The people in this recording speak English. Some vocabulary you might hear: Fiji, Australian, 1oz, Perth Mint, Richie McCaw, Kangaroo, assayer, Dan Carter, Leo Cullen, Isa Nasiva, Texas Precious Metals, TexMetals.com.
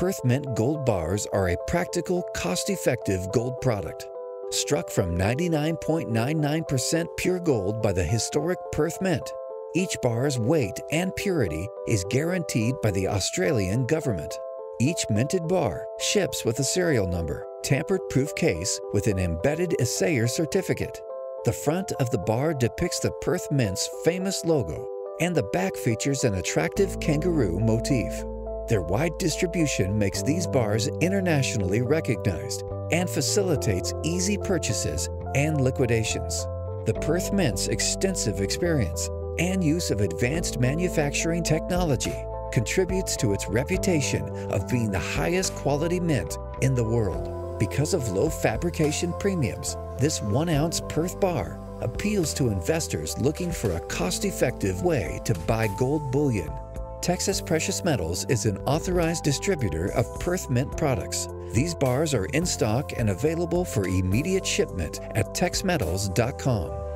Perth Mint gold bars are a practical, cost-effective gold product. Struck from 99.99% pure gold by the historic Perth Mint, each bar's weight and purity is guaranteed by the Australian government. Each minted bar ships with a serial number, tamper-proof case with an embedded assayer certificate. The front of the bar depicts the Perth Mint's famous logo, and the back features an attractive kangaroo motif. Their wide distribution makes these bars internationally recognized and facilitates easy purchases and liquidations. The Perth Mint's extensive experience and use of advanced manufacturing technology contributes to its reputation of being the highest quality mint in the world. Because of low fabrication premiums, this 1-ounce Perth bar appeals to investors looking for a cost-effective way to buy gold bullion. Texas Precious Metals is an authorized distributor of Perth Mint products. These bars are in stock and available for immediate shipment at TexMetals.com.